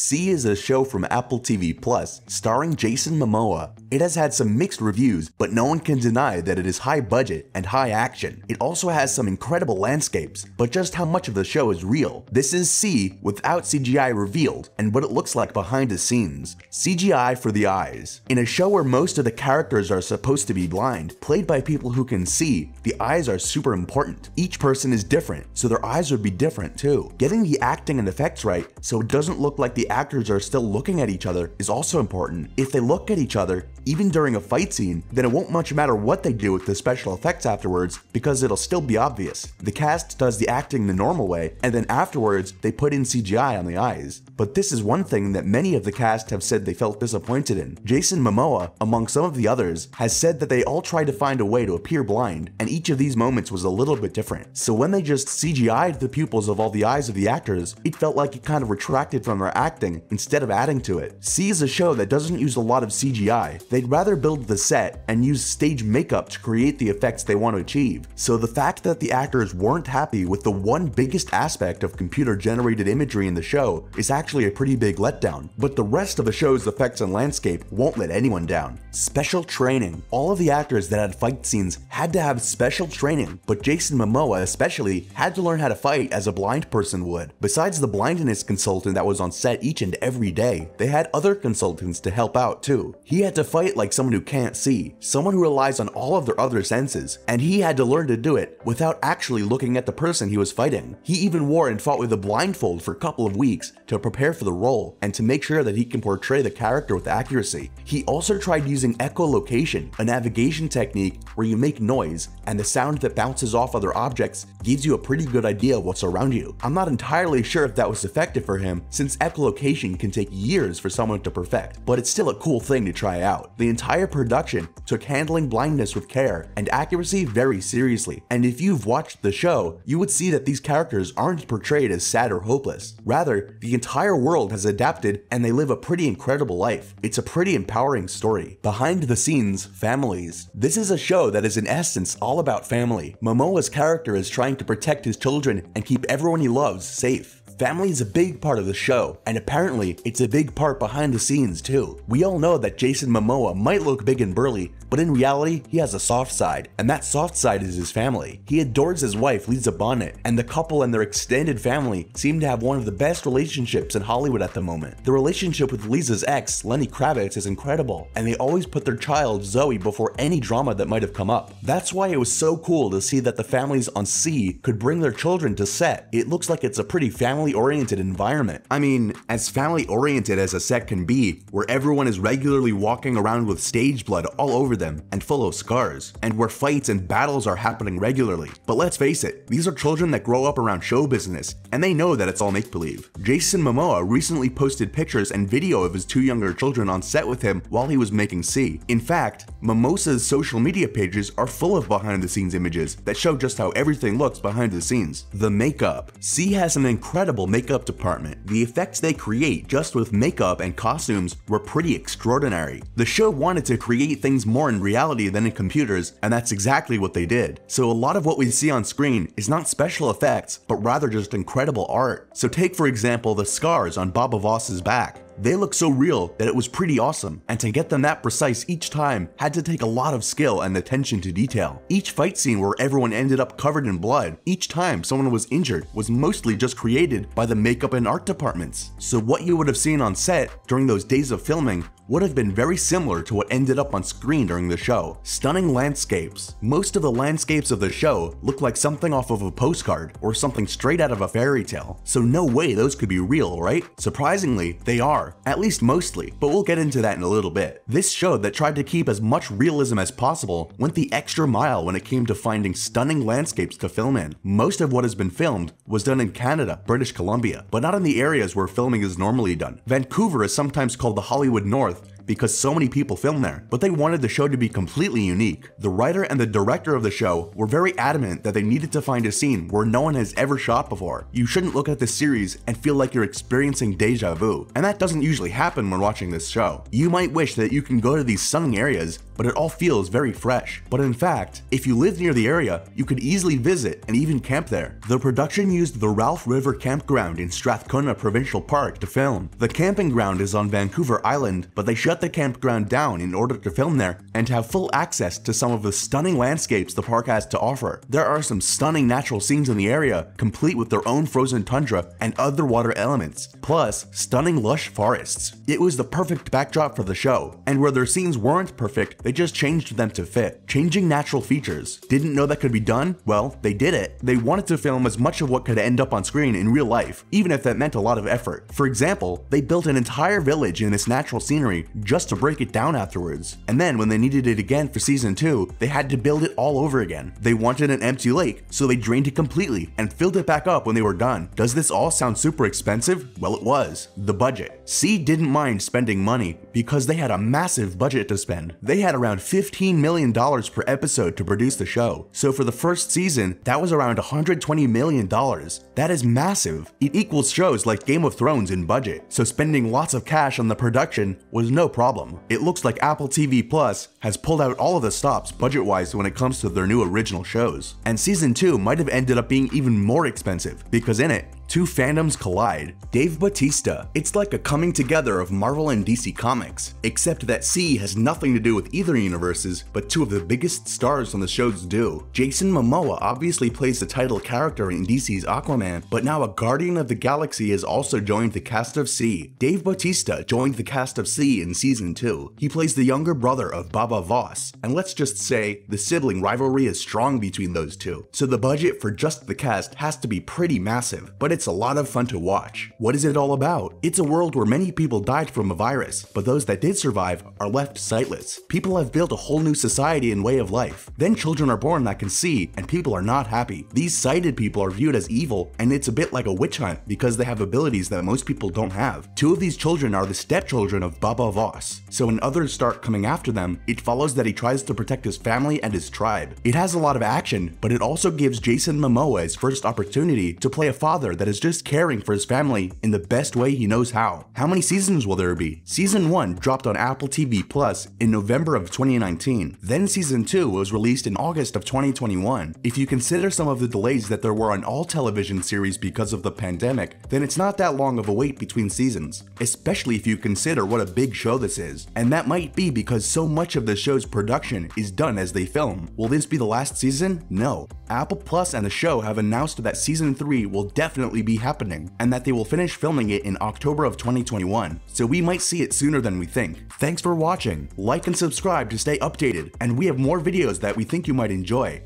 See is a show from Apple TV+, starring Jason Momoa. It has had some mixed reviews, but no one can deny that it is high budget and high action. It also has some incredible landscapes, but just how much of the show is real? This is See without CGI revealed and what it looks like behind the scenes. CGI for the eyes. In a show where most of the characters are supposed to be blind, played by people who can see, the eyes are super important. Each person is different, so their eyes would be different too. Getting the acting and effects right so it doesn't look like the actors are still looking at each other is also important. If they look at each other, even during a fight scene, then it won't much matter what they do with the special effects afterwards because it'll still be obvious. The cast does the acting the normal way, and then afterwards they put in CGI on the eyes. But this is one thing that many of the cast have said they felt disappointed in. Jason Momoa, among some of the others, has said that they all tried to find a way to appear blind, and each of these moments was a little bit different. So when they just CGI'd the pupils of all the eyes of the actors, it felt like it kind of retracted from their acting instead of adding to it. See is a show that doesn't use a lot of CGI. They'd rather build the set and use stage makeup to create the effects they want to achieve. So the fact that the actors weren't happy with the one biggest aspect of computer-generated imagery in the show is actually a pretty big letdown. But the rest of the show's effects and landscape won't let anyone down. Special training. All of the actors that had fight scenes had to have special training, but Jason Momoa especially had to learn how to fight as a blind person would. Besides the blindness consultant that was on set each and every day, they had other consultants to help out too. He had to fight like someone who can't see, someone who relies on all of their other senses, and he had to learn to do it without actually looking at the person he was fighting. He even wore and fought with a blindfold for a couple of weeks to prepare for the role and to make sure that he can portray the character with accuracy. He also tried using echolocation, a navigation technique where you make noise and the sound that bounces off other objects gives you a pretty good idea of what's around you. I'm not entirely sure if that was effective for him, since echolocation can take years for someone to perfect, but it's still a cool thing to try out. The entire production took handling blindness with care and accuracy very seriously, and if you've watched the show, you would see that these characters aren't portrayed as sad or hopeless. Rather, the entire world has adapted and they live a pretty incredible life. It's a pretty empowering story. Behind the scenes, families. This is a show that is in essence all about family. Momoa's character is trying to protect his children and keep everyone he loves safe. Family is a big part of the show, and apparently it's a big part behind the scenes too. We all know that Jason Momoa might look big and burly, but in reality he has a soft side, and that soft side is his family. He adores his wife Lisa Bonet, and the couple and their extended family seem to have one of the best relationships in Hollywood at the moment. The relationship with Lisa's ex, Lenny Kravitz, is incredible, and they always put their child Zoe before any drama that might have come up. That's why it was so cool to see that the families on See could bring their children to set. It looks like it's a pretty family-oriented environment. I mean, as family-oriented as a set can be, where everyone is regularly walking around with stage blood all over them and full of scars, and where fights and battles are happening regularly. But let's face it, these are children that grow up around show business, and they know that it's all make-believe. Jason Momoa recently posted pictures and video of his two younger children on set with him while he was making See. In fact, Momoa's social media pages are full of behind-the-scenes images that show just how everything looks behind the scenes. The makeup. See has an incredible makeup department. The effects they create just with makeup and costumes were pretty extraordinary. The show wanted to create things more in reality than in computers, and that's exactly what they did. So a lot of what we see on screen is not special effects, but rather just incredible art. So take for example the scars on Baba Voss's back. They look so real that it was pretty awesome, and to get them that precise each time had to take a lot of skill and attention to detail. Each fight scene where everyone ended up covered in blood, each time someone was injured, was mostly just created by the makeup and art departments. So what you would have seen on set during those days of filming would have been very similar to what ended up on screen during the show. Stunning landscapes. Most of the landscapes of the show look like something off of a postcard or something straight out of a fairy tale, so no way those could be real, right? Surprisingly, they are, at least mostly, but we'll get into that in a little bit. This show that tried to keep as much realism as possible went the extra mile when it came to finding stunning landscapes to film in. Most of what has been filmed was done in Canada, British Columbia, but not in the areas where filming is normally done. Vancouver is sometimes called the Hollywood North because so many people film there, but they wanted the show to be completely unique. The writer and the director of the show were very adamant that they needed to find a scene where no one has ever shot before. You shouldn't look at this series and feel like you're experiencing deja vu, and that doesn't usually happen when watching this show. You might wish that you can go to these stunning areas but it all feels very fresh. But in fact, if you live near the area, you could easily visit and even camp there. The production used the Ralph River Campground in Strathcona Provincial Park to film. The camping ground is on Vancouver Island, but they shut the campground down in order to film there and to have full access to some of the stunning landscapes the park has to offer. There are some stunning natural scenes in the area, complete with their own frozen tundra and other water elements, plus stunning lush forests. It was the perfect backdrop for the show, and where their scenes weren't perfect, they just changed them to fit. Changing natural features. Didn't know that could be done? Well, they did it. They wanted to film as much of what could end up on screen in real life, even if that meant a lot of effort. For example, they built an entire village in this natural scenery just to break it down afterwards. And then when they needed it again for season 2, they had to build it all over again. They wanted an empty lake, so they drained it completely and filled it back up when they were done. Does this all sound super expensive? Well, it was. The budget. See didn't mind spending money because they had a massive budget to spend. They had around $15 million per episode to produce the show. So for the first season, that was around $120 million. That is massive. It equals shows like Game of Thrones in budget. So spending lots of cash on the production was no problem. It looks like Apple TV+ has pulled out all of the stops budget-wise when it comes to their new original shows. And season 2 might have ended up being even more expensive because in it, two fandoms collide. Dave Bautista. It's like a coming together of Marvel and DC Comics, except that See has nothing to do with either universes, but two of the biggest stars on the shows do. Jason Momoa obviously plays the title character in DC's Aquaman, but now a Guardian of the Galaxy has also joined the cast of See. Dave Bautista joined the cast of See in season 2. He plays the younger brother of Baba Voss, and let's just say the sibling rivalry is strong between those two, so the budget for just the cast has to be pretty massive, but it's a lot of fun to watch. What is it all about? It's a world where many people died from a virus, but those that did survive are left sightless. People have built a whole new society and way of life. Then children are born that can see, and people are not happy. These sighted people are viewed as evil, and it's a bit like a witch hunt because they have abilities that most people don't have. Two of these children are the stepchildren of Baba Voss, so when others start coming after them, it follows that he tries to protect his family and his tribe. It has a lot of action, but it also gives Jason Momoa his first opportunity to play a father that is just caring for his family in the best way he knows how. How many seasons will there be? Season 1 dropped on Apple TV+ in November of 2019. Then season 2 was released in August of 2021. If you consider some of the delays that there were on all television series because of the pandemic, then it's not that long of a wait between seasons, especially if you consider what a big show this is. And that might be because so much of the show's production is done as they film. Will this be the last season? No. Apple Plus and the show have announced that season 3 will definitely be happening, and that they will finish filming it in October of 2021, so we might see it sooner than we think. Thanks for watching, like and subscribe to stay updated, and we have more videos that we think you might enjoy.